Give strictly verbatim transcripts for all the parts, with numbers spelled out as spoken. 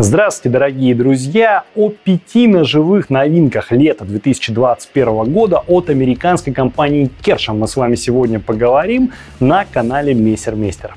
Здравствуйте, дорогие друзья! О пяти ножевых новинках лета две тысячи двадцать первого года от американской компании Kershaw мы с вами сегодня поговорим на канале MesserMeister.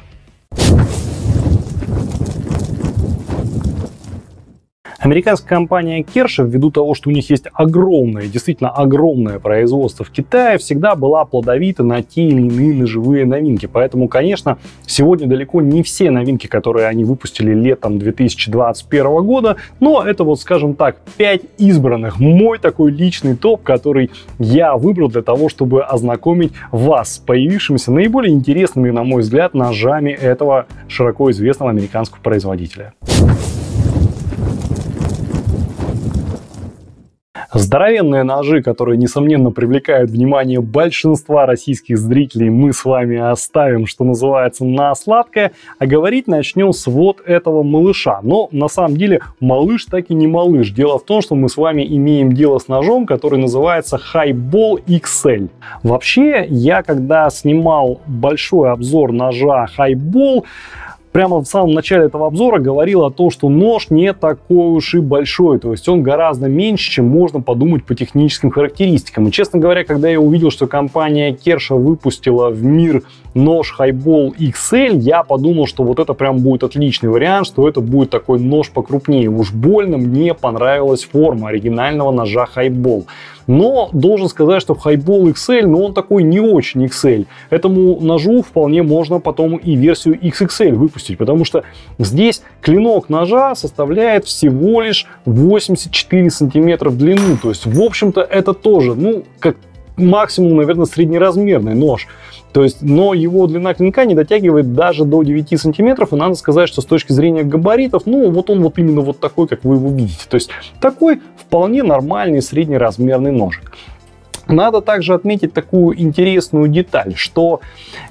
Американская компания Kershaw, ввиду того, что у них есть огромное, действительно огромное производство в Китае, всегда была плодовита на те или иные ножевые новинки. Поэтому, конечно, сегодня далеко не все новинки, которые они выпустили летом две тысячи двадцать первого года, но это вот, скажем так, пять избранных. Мой такой личный топ, который я выбрал для того, чтобы ознакомить вас с появившимися наиболее интересными, на мой взгляд, ножами этого широко известного американского производителя. Здоровенные ножи, которые, несомненно, привлекают внимание большинства российских зрителей, мы с вами оставим, что называется, на сладкое, а говорить начнем с вот этого малыша. Но на самом деле малыш так и не малыш. Дело в том, что мы с вами имеем дело с ножом, который называется Highball икс эль. Вообще, я когда снимал большой обзор ножа Highball, прямо в самом начале этого обзора говорил о том, что нож не такой уж и большой, то есть он гораздо меньше, чем можно подумать по техническим характеристикам. И, честно говоря, когда я увидел, что компания Kershaw выпустила в мир нож Highball икс эль, я подумал, что вот это прям будет отличный вариант, что это будет такой нож покрупнее. Уж больно мне понравилась форма оригинального ножа Highball. Но должен сказать, что Highball икс эль, но он такой не очень икс эль. Этому ножу вполне можно потом и версию икс икс эль выпустить, потому что здесь клинок ножа составляет всего лишь восемьдесят четыре сантиметра в длину. То есть, в общем-то, это тоже, ну, как максимум, наверное, среднеразмерный нож. То есть, но его длина клинка не дотягивает даже до девяти сантиметров, и надо сказать, что с точки зрения габаритов, ну, вот он вот именно вот такой, как вы его видите. То есть, такой вполне нормальный среднеразмерный ножик. Надо также отметить такую интересную деталь, что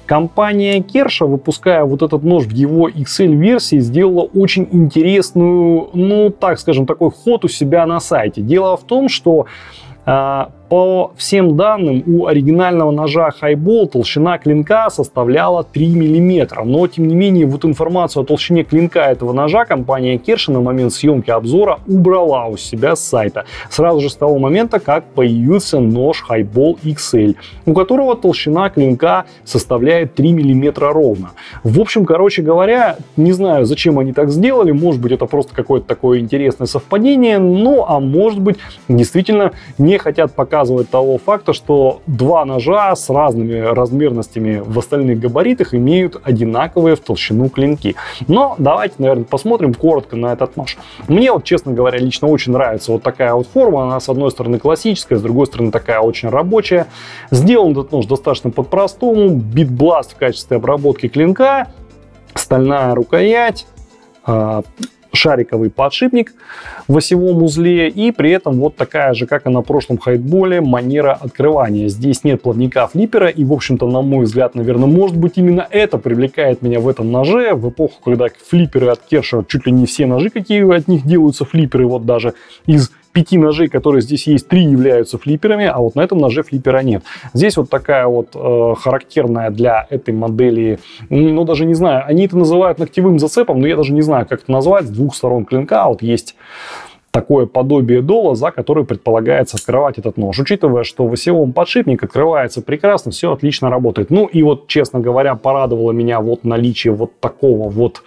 компания Kershaw, выпуская вот этот нож в его икс эль-версии, сделала очень интересную, ну, так скажем, такой ход у себя на сайте. Дело в том, что по всем данным, у оригинального ножа Highball толщина клинка составляла три миллиметра. Но, тем не менее, вот информацию о толщине клинка этого ножа компания Kershaw на момент съемки обзора убрала у себя с сайта. Сразу же с того момента, как появился нож Highball икс эль, у которого толщина клинка составляет три миллиметра ровно. В общем, короче говоря, не знаю, зачем они так сделали. Может быть, это просто какое-то такое интересное совпадение. Ну, а может быть, действительно, не Не хотят показывать того факта, что два ножа с разными размерностями в остальных габаритах имеют одинаковые в толщину клинки. Но давайте, наверное, посмотрим коротко на этот нож. Мне вот, честно говоря, лично очень нравится вот такая вот форма. Она, с одной стороны, классическая, с другой стороны, такая очень рабочая. Сделан этот нож достаточно по-простому. Битбласт в качестве обработки клинка, стальная рукоять, шариковый подшипник в осевом узле, и при этом вот такая же, как и на прошлом Highball, манера открывания. Здесь нет плавника флиппера, и, в общем-то, на мой взгляд, наверное, может быть, именно это привлекает меня в этом ноже. В эпоху, когда флипперы от Kershaw, чуть ли не все ножи, какие от них делаются флипперы, вот даже из пяти ножей, которые здесь есть, три являются флипперами, а вот на этом ноже флиппера нет. Здесь вот такая вот э, характерная для этой модели, ну, даже не знаю, они это называют ногтевым зацепом, но я даже не знаю, как это назвать, с двух сторон клинка вот есть такое подобие дола, за которое предполагается открывать этот нож. Учитывая, что в осевом подшипник открывается прекрасно, все отлично работает. Ну, и вот, честно говоря, порадовало меня вот наличие вот такого вот.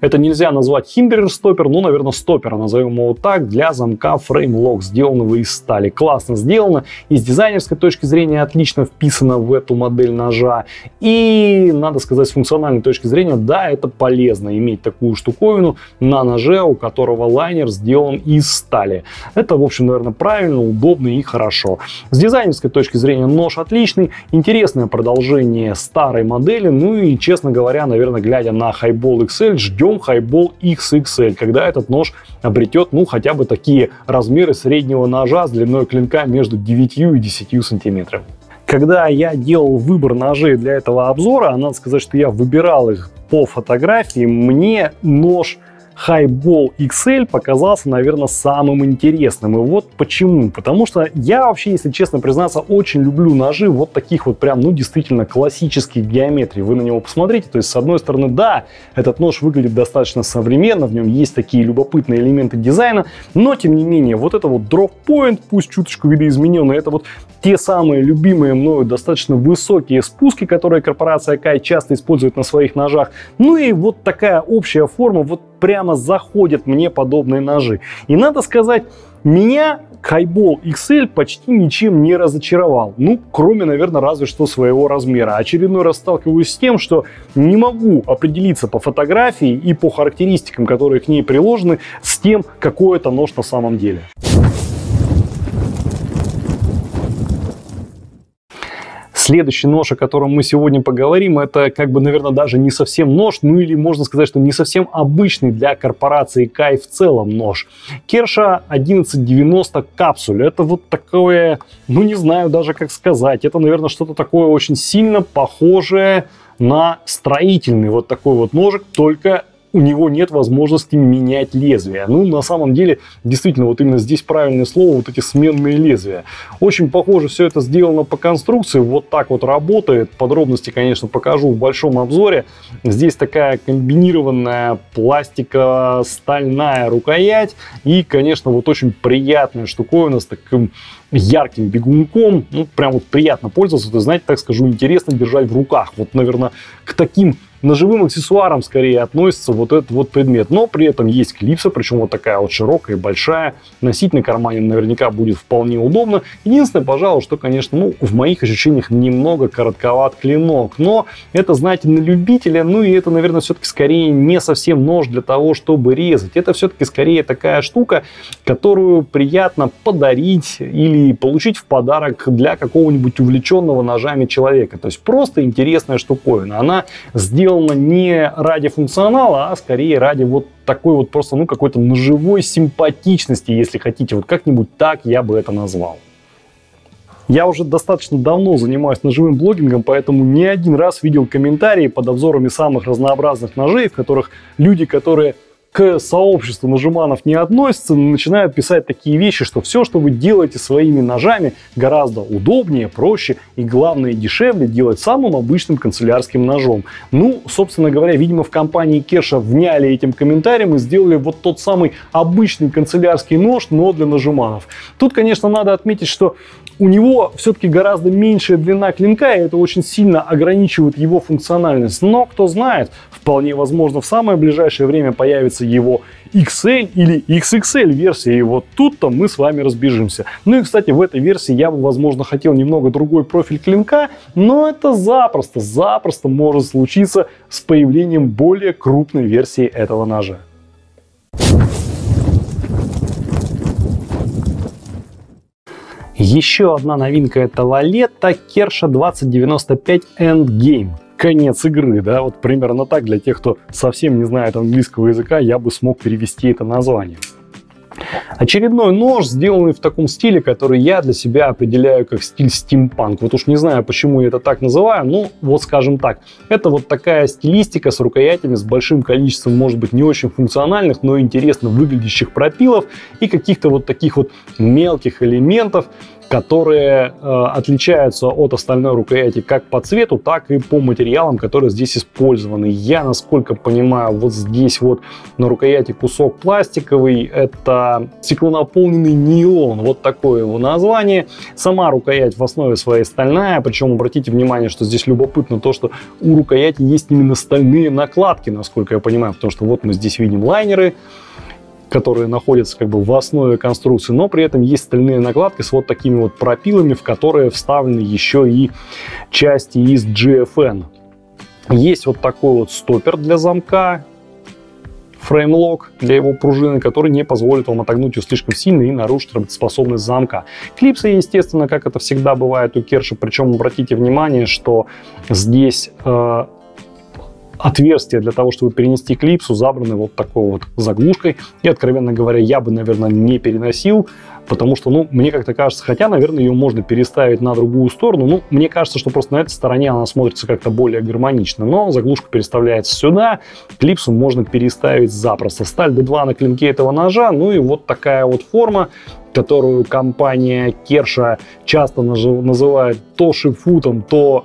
Это нельзя назвать хиндер-стоппер, но, наверное, стоппер, назовем его так, для замка фреймлок, сделанного из стали. Классно сделано, и с дизайнерской точки зрения отлично вписано в эту модель ножа. И, надо сказать, с функциональной точки зрения, да, это полезно иметь такую штуковину на ноже, у которого лайнер сделан из стали. Это, в общем, наверное, правильно, удобно и хорошо. С дизайнерской точки зрения нож отличный, интересное продолжение старой модели. Ну и, честно говоря, наверное, глядя на Highball икс эль, ждем Highball икс икс эль, когда этот нож обретет, ну, хотя бы такие размеры среднего ножа с длиной клинка между девятью и десятью сантиметров. Когда я делал выбор ножей для этого обзора, надо сказать, что я выбирал их по фотографии, мне нож Highball икс эль показался, наверное, самым интересным. И вот почему. Потому что я вообще, если честно признаться, очень люблю ножи вот таких вот прям, ну, действительно классических геометрий. Вы на него посмотрите. То есть, с одной стороны, да, этот нож выглядит достаточно современно, в нем есть такие любопытные элементы дизайна, но, тем не менее, вот это вот дроп-поинт, пусть чуточку видоизмененный, это вот те самые любимые мною достаточно высокие спуски, которые корпорация Kai часто использует на своих ножах. Ну и вот такая общая форма, вот прямо заходят мне подобные ножи. И надо сказать, меня Highball икс эль почти ничем не разочаровал. Ну, кроме, наверное, разве что своего размера. Очередной раз сталкиваюсь с тем, что не могу определиться по фотографии и по характеристикам, которые к ней приложены, с тем, какой это нож на самом деле. Следующий нож, о котором мы сегодня поговорим, это, как бы, наверное, даже не совсем нож, ну или можно сказать, что не совсем обычный для корпорации Kai в целом нож. Kershaw тысяча сто девяносто Capsule. Это вот такое, ну не знаю даже как сказать, это, наверное, что-то такое очень сильно похожее на строительный вот такой вот ножик, только у него нет возможности менять лезвие. Ну, на самом деле, действительно, вот именно здесь правильное слово, вот эти сменные лезвия. Очень похоже все это сделано по конструкции, вот так вот работает. Подробности, конечно, покажу в большом обзоре. Здесь такая комбинированная пластико-стальная рукоять и, конечно, вот очень приятная штуковина с таким ярким бегунком. Ну, прям вот приятно пользоваться, то, знаете, так скажу, интересно держать в руках. Вот, наверное, к таким ножевым аксессуаром скорее относится вот этот вот предмет, но при этом есть клипса, причем вот такая вот широкая и большая, носить на кармане наверняка будет вполне удобно. Единственное, пожалуй, что, конечно, ну, в моих ощущениях немного коротковат клинок, но это, знаете, на любителя, ну и это, наверное, все-таки скорее не совсем нож для того, чтобы резать. Это все-таки скорее такая штука, которую приятно подарить или получить в подарок для какого-нибудь увлеченного ножами человека, то есть просто интересная штуковина, она сделана не ради функционала, а скорее ради вот такой вот просто, ну, какой-то ножевой симпатичности, если хотите. Вот как-нибудь так я бы это назвал. Я уже достаточно давно занимаюсь ножевым блогингом, поэтому не один раз видел комментарии под обзорами самых разнообразных ножей, в которых люди, которые к сообществу ножеманов не относятся, начинают писать такие вещи, что все, что вы делаете своими ножами, гораздо удобнее, проще и, главное, дешевле делать самым обычным канцелярским ножом. Ну, собственно говоря, видимо, в компании Kershaw вняли этим комментарием и сделали вот тот самый обычный канцелярский нож, но для ножеманов. Тут, конечно, надо отметить, что у него все-таки гораздо меньшая длина клинка, и это очень сильно ограничивает его функциональность. Но, кто знает, вполне возможно, в самое ближайшее время появится его икс эль или икс икс эль версия, и вот тут-то мы с вами разбежимся. Ну и, кстати, в этой версии я бы, возможно, хотел немного другой профиль клинка, но это запросто, запросто может случиться с появлением более крупной версии этого ножа. Еще одна новинка этого лета — Kershaw двадцать девяносто пять Endgame. Конец игры, да, вот примерно так, для тех, кто совсем не знает английского языка, я бы смог перевести это название. Очередной нож, сделанный в таком стиле, который я для себя определяю как стиль стимпанк. Вот уж не знаю, почему я это так называю, но вот скажем так. Это вот такая стилистика с рукоятями, с большим количеством, может быть, не очень функциональных, но интересно выглядящих пропилов и каких-то вот таких вот мелких элементов, которые э, отличаются от остальной рукояти как по цвету, так и по материалам, которые здесь использованы. Я, насколько понимаю, вот здесь вот на рукояти кусок пластиковый, это стеклонаполненный нейлон, вот такое его название. Сама рукоять в основе своей стальная, причем обратите внимание, что здесь любопытно то, что у рукояти есть именно стальные накладки, насколько я понимаю, потому что вот мы здесь видим лайнеры, которые находятся как бы в основе конструкции, но при этом есть стальные накладки с вот такими вот пропилами, в которые вставлены еще и части из джи эф эн. Есть вот такой вот стопер для замка, фреймлок для его пружины, который не позволит вам отогнуть ее слишком сильно и нарушить работоспособность замка. Клипсы, естественно, как это всегда бывает у Kershaw, причем обратите внимание, что здесь... Э, отверстия для того, чтобы перенести клипсу, забраны вот такой вот заглушкой. И, откровенно говоря, я бы, наверное, не переносил, потому что, ну, мне как-то кажется, хотя, наверное, ее можно переставить на другую сторону, ну, мне кажется, что просто на этой стороне она смотрится как-то более гармонично. Но заглушка переставляется сюда, клипсу можно переставить запросто. Сталь дэ два на клинке этого ножа, ну и вот такая вот форма, которую компания Kershaw часто называет то шипфутом, то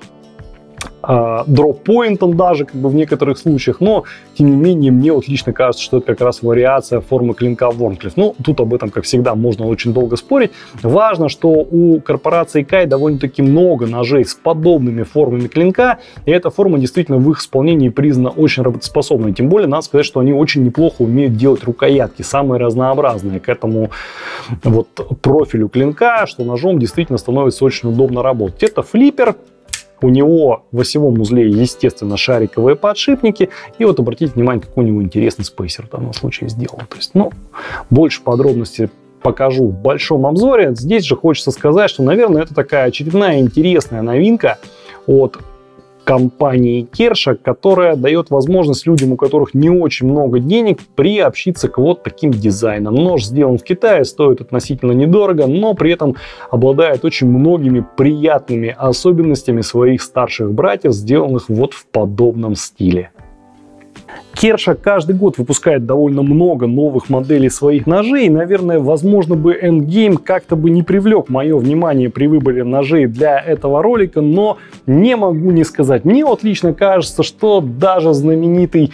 дроппоинтом даже, как бы, в некоторых случаях, но тем не менее мне вот лично кажется, что это как раз вариация формы клинка Warncliffe. Ну, тут об этом, как всегда, можно очень долго спорить. Важно, что у корпорации Kai довольно-таки много ножей с подобными формами клинка, и эта форма действительно в их исполнении признана очень работоспособной. Тем более, надо сказать, что они очень неплохо умеют делать рукоятки, самые разнообразные к этому вот профилю клинка, что ножом действительно становится очень удобно работать. Это флиппер. У него в осевом узле, естественно, шариковые подшипники. И вот обратите внимание, какой у него интересный спейсер в данном случае сделан. То есть, ну, больше подробностей покажу в большом обзоре. Здесь же хочется сказать, что, наверное, это такая очередная интересная новинка от компании Kershaw, которая дает возможность людям, у которых не очень много денег, приобщиться к вот таким дизайнам. Нож сделан в Китае, стоит относительно недорого, но при этом обладает очень многими приятными особенностями своих старших братьев, сделанных вот в подобном стиле. Kershaw каждый год выпускает довольно много новых моделей своих ножей, и, наверное, возможно бы Endgame как-то бы не привлек мое внимание при выборе ножей для этого ролика, но не могу не сказать. Мне вот лично кажется, что даже знаменитый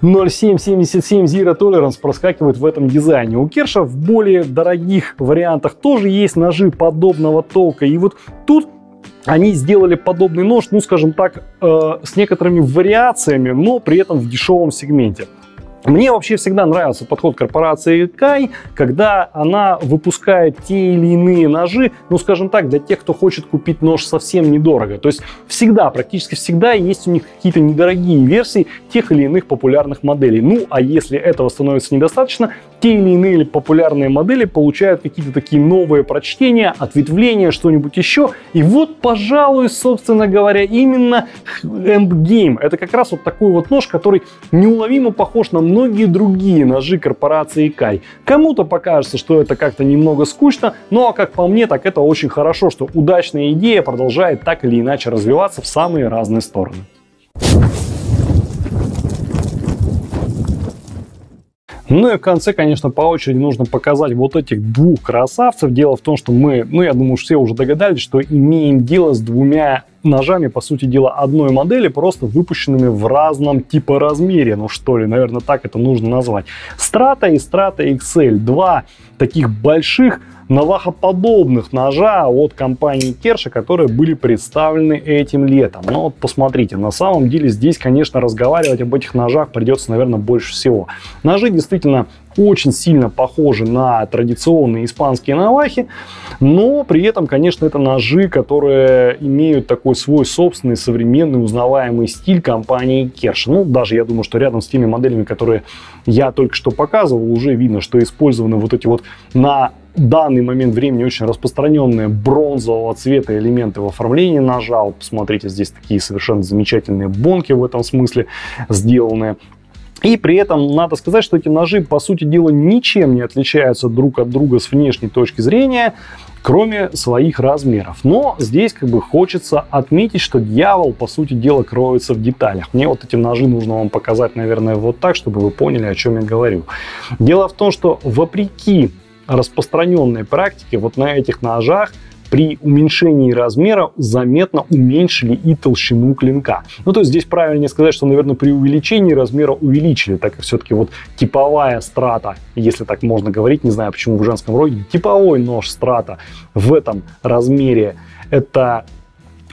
ноль семь семьдесят семь Zero Tolerance проскакивает в этом дизайне. У Kershaw в более дорогих вариантах тоже есть ножи подобного толка, и вот тут они сделали подобный нож, ну, скажем так, э, с некоторыми вариациями, но при этом в дешевом сегменте. Мне вообще всегда нравился подход корпорации Kai, когда она выпускает те или иные ножи, ну, скажем так, для тех, кто хочет купить нож совсем недорого. То есть всегда, практически всегда есть у них какие-то недорогие версии тех или иных популярных моделей. Ну, а если этого становится недостаточно, те или иные популярные модели получают какие-то такие новые прочтения, ответвления, что-нибудь еще. И вот, пожалуй, собственно говоря, именно Endgame. Это как раз вот такой вот нож, который неуловимо похож на многие другие ножи корпорации Kai. Кому-то покажется, что это как-то немного скучно, но, как по мне, так это очень хорошо, что удачная идея продолжает так или иначе развиваться в самые разные стороны. Ну и в конце, конечно, по очереди нужно показать вот этих двух красавцев. Дело в том, что мы, ну, я думаю, все уже догадались, что имеем дело с двумя ножами, по сути дела, одной модели, просто выпущенными в разном типа размере, ну что ли, наверное, так это нужно назвать. Strata и Strata икс эль, два таких больших навахоподобных ножа от компании Kershaw, которые были представлены этим летом. Но вот посмотрите, на самом деле здесь, конечно, разговаривать об этих ножах придется, наверное, больше всего. Ножи действительно очень сильно похожи на традиционные испанские навахи, но при этом, конечно, это ножи, которые имеют такой свой собственный современный узнаваемый стиль компании Kershaw. Ну, даже я думаю, что рядом с теми моделями, которые я только что показывал, уже видно, что использованы вот эти вот на данный момент времени очень распространенные бронзового цвета элементы в оформлении ножа. Вот посмотрите, здесь такие совершенно замечательные бонки в этом смысле сделаны. И при этом надо сказать, что эти ножи, по сути дела, ничем не отличаются друг от друга с внешней точки зрения, кроме своих размеров. Но здесь как бы хочется отметить, что дьявол, по сути дела, кроется в деталях. Мне вот эти ножи нужно вам показать, наверное, вот так, чтобы вы поняли, о чем я говорю. Дело в том, что вопреки распространенной практике, вот на этих ножах при уменьшении размера заметно уменьшили и толщину клинка. Ну, то есть здесь правильнее сказать, что, наверное, при увеличении размера увеличили, так как все-таки вот типовая Strata, если так можно говорить, не знаю, почему в женском роде, типовой нож Strata в этом размере это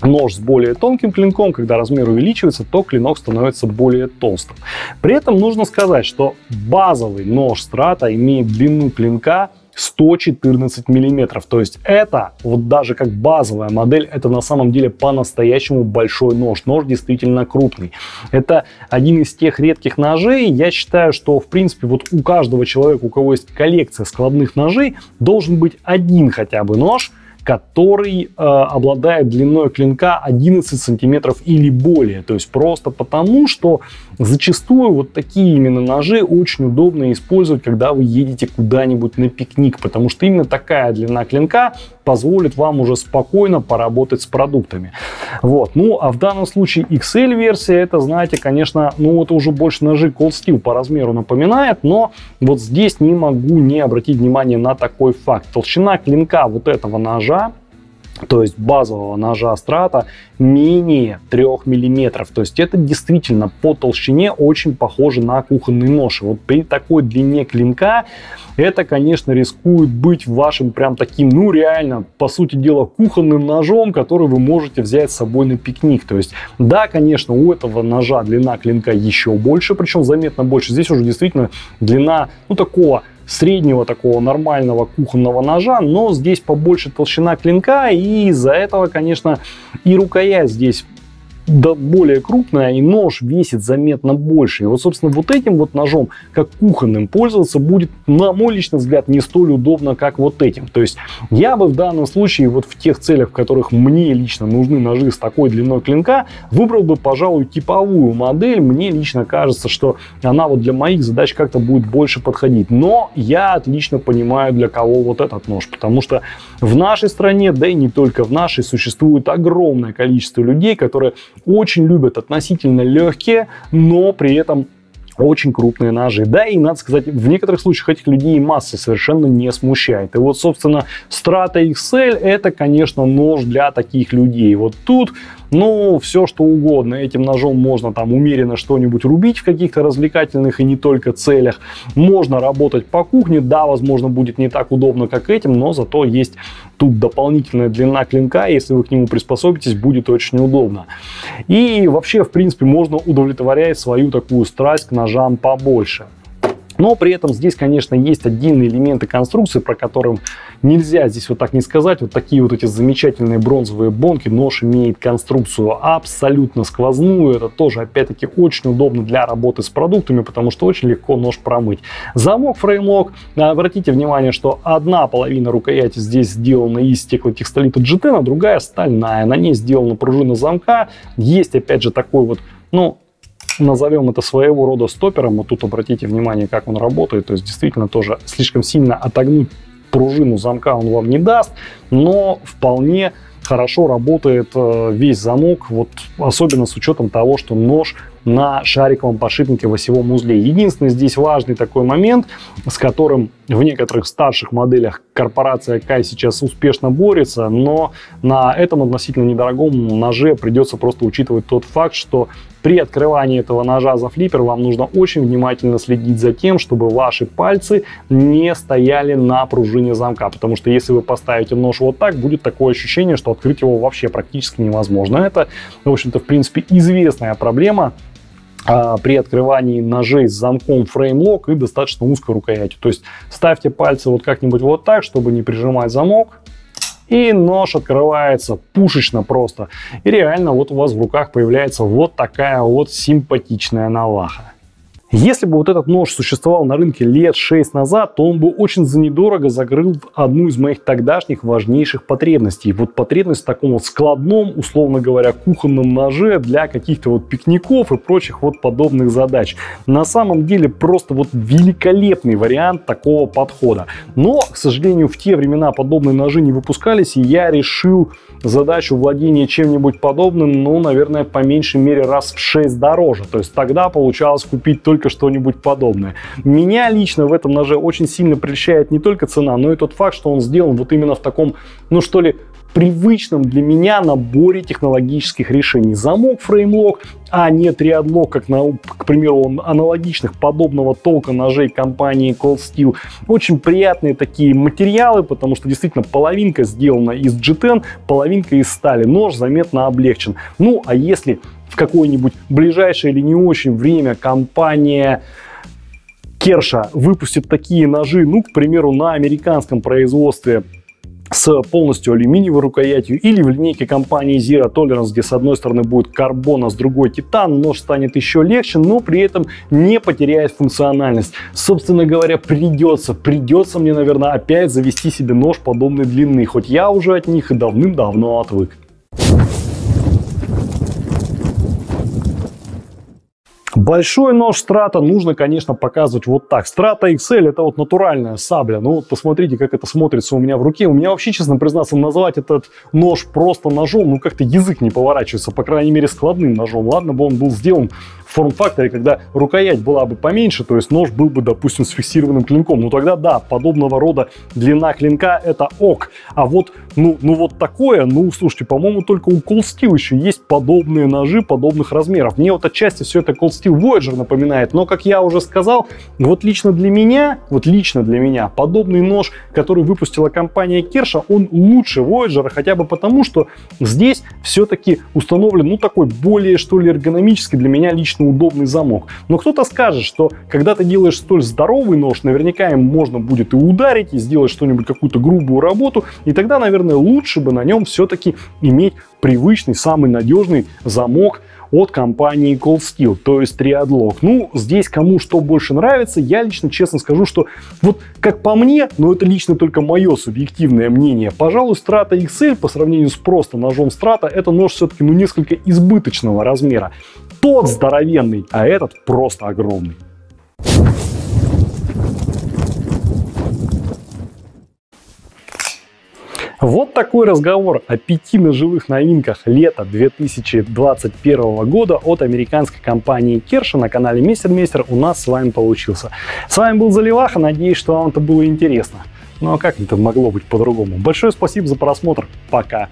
нож с более тонким клинком. Когда размер увеличивается, то клинок становится более толстым. При этом нужно сказать, что базовый нож Strata имеет длину клинка сто четырнадцать миллиметров. То есть это, вот даже как базовая модель, это на самом деле по-настоящему большой нож. Нож действительно крупный. Это один из тех редких ножей. Я считаю, что, в принципе, вот у каждого человека, у кого есть коллекция складных ножей, должен быть один хотя бы нож, который э, обладает длиной клинка одиннадцать сантиметров или более. То есть просто потому, что зачастую вот такие именно ножи очень удобно использовать, когда вы едете куда-нибудь на пикник, потому что именно такая длина клинка позволит вам уже спокойно поработать с продуктами. Вот. Ну, а в данном случае икс эль-версия, это, знаете, конечно, ну, это уже больше ножи Cold Steel по размеру напоминает, но вот здесь не могу не обратить внимание на такой факт. Толщина клинка вот этого ножа, то есть базового ножа Strata, менее трёх миллиметров. То есть это действительно по толщине очень похоже на кухонный нож. Вот при такой длине клинка это, конечно, рискует быть вашим прям таким, ну реально, по сути дела, кухонным ножом, который вы можете взять с собой на пикник. То есть, да, конечно, у этого ножа длина клинка еще больше, причем заметно больше. Здесь уже действительно длина, ну, такого среднего такого нормального кухонного ножа, но здесь побольше толщина клинка, и из-за этого, конечно, и рукоять здесь да более крупная, и нож весит заметно больше. И вот, собственно, вот этим вот ножом, как кухонным, пользоваться будет, на мой личный взгляд, не столь удобно, как вот этим. То есть я бы в данном случае, вот в тех целях, в которых мне лично нужны ножи с такой длиной клинка, выбрал бы, пожалуй, типовую модель. Мне лично кажется, что она вот для моих задач как-то будет больше подходить. Но я отлично понимаю, для кого вот этот нож. Потому что в нашей стране, да и не только в нашей, существует огромное количество людей, которые очень любят относительно легкие, но при этом очень крупные ножи. Да, и надо сказать, в некоторых случаях этих людей масса совершенно не смущает. И вот, собственно, Strata икс эль это, конечно, нож для таких людей. Вот тут, ну, все что угодно. Этим ножом можно там умеренно что-нибудь рубить в каких-то развлекательных и не только целях. Можно работать по кухне. Да, возможно, будет не так удобно, как этим, но зато есть тут дополнительная длина клинка. Если вы к нему приспособитесь, будет очень удобно. И вообще, в принципе, можно удовлетворять свою такую страсть к ножам побольше. Но при этом здесь, конечно, есть отдельные элементы конструкции, про которые нельзя здесь вот так не сказать. Вот такие вот эти замечательные бронзовые бонки. Нож имеет конструкцию абсолютно сквозную. Это тоже, опять-таки, очень удобно для работы с продуктами, потому что очень легко нож промыть. Замок фреймлок. Обратите внимание, что одна половина рукояти здесь сделана из стеклотекстолита джи ти, а другая стальная. На ней сделана пружина замка. Есть, опять же, такой вот, ну, назовем это своего рода стопером. Вот тут обратите внимание, как он работает. То есть действительно тоже слишком сильно отогнуть пружину замка он вам не даст, но вполне хорошо работает весь замок, вот особенно с учетом того, что нож на шариковом подшипнике в осевом узле. Единственный здесь важный такой момент, с которым в некоторых старших моделях корпорация Kai сейчас успешно борется, но на этом относительно недорогом ноже придется просто учитывать тот факт, что при открывании этого ножа за флиппер вам нужно очень внимательно следить за тем, чтобы ваши пальцы не стояли на пружине замка, потому что если вы поставите нож вот так, будет такое ощущение, что открыть его вообще практически невозможно. Это, в общем-то, в принципе, известная проблема при открывании ножей с замком фреймлок и достаточно узкой рукоятью. То есть ставьте пальцы вот как-нибудь вот так, чтобы не прижимать замок, и нож открывается пушечно просто. И реально вот у вас в руках появляется вот такая вот симпатичная наваха. Если бы вот этот нож существовал на рынке лет шесть назад, то он бы очень за недорого закрыл одну из моих тогдашних важнейших потребностей. Вот потребность в таком вот складном, условно говоря, кухонном ноже для каких-то вот пикников и прочих вот подобных задач. На самом деле просто вот великолепный вариант такого подхода. Но, к сожалению, в те времена подобные ножи не выпускались, и я решил задачу владения чем-нибудь подобным, ну, наверное, по меньшей мере раз в шесть дороже. То есть тогда получалось купить только что-нибудь подобное. Меня лично в этом ноже очень сильно прельщает не только цена, но и тот факт, что он сделан вот именно в таком, ну что ли, привычном для меня наборе технологических решений. Замок фреймлок, а не Triadlock, как, на, к примеру, аналогичных подобного толка ножей компании Cold Steel. Очень приятные такие материалы, потому что действительно половинка сделана из джи ти, половинка из стали. Нож заметно облегчен. Ну, а если в какое-нибудь ближайшее или не очень время компания Kershaw выпустит такие ножи, ну, к примеру, на американском производстве с полностью алюминиевой рукоятью, или в линейке компании Zero Tolerance, где с одной стороны будет карбон, а с другой титан. Нож станет еще легче, но при этом не потеряет функциональность. Собственно говоря, придется, придется мне, наверное, опять завести себе нож подобной длины, хоть я уже от них и давным-давно отвык. Большой нож Strata нужно, конечно, показывать вот так. Strata икс эль это вот натуральная сабля. Ну вот посмотрите, как это смотрится у меня в руке. У меня вообще, честно признаться, назвать этот нож просто ножом, ну как-то язык не поворачивается, по крайней мере складным ножом. Ладно бы он был сделан в форм-факторе, когда рукоять была бы поменьше, то есть нож был бы, допустим, с фиксированным клинком. Ну тогда да, подобного рода длина клинка это ок. А вот, ну, ну вот такое, ну слушайте, по-моему, только у Cold Steel еще есть подобные ножи подобных размеров. Мне вот отчасти все это Cold Steel Voyager напоминает, но, как я уже сказал, вот лично для меня, вот лично для меня, подобный нож, который выпустила компания Kershaw, он лучше Voyager, хотя бы потому, что здесь все-таки установлен, ну, такой более, что ли, эргономический, для меня лично удобный замок. Но кто-то скажет, что когда ты делаешь столь здоровый нож, наверняка им можно будет и ударить, и сделать что-нибудь, какую-то грубую работу, и тогда, наверное, лучше бы на нем все-таки иметь привычный, самый надежный замок от компании Cold Steel, то есть Triadlock. Ну, здесь кому что больше нравится, я лично честно скажу, что вот как по мне, но это лично только мое субъективное мнение, пожалуй, Strata икс эль по сравнению с просто ножом Strata, это нож все-таки ну несколько избыточного размера. Тот здоровенный, а этот просто огромный. Вот такой разговор о пяти ножевых новинках лета две тысячи двадцать первого года от американской компании Kershaw на канале MesserMeister у нас с вами получился. С вами был Заливаха, надеюсь, что вам это было интересно. Ну а как это могло быть по-другому? Большое спасибо за просмотр, пока!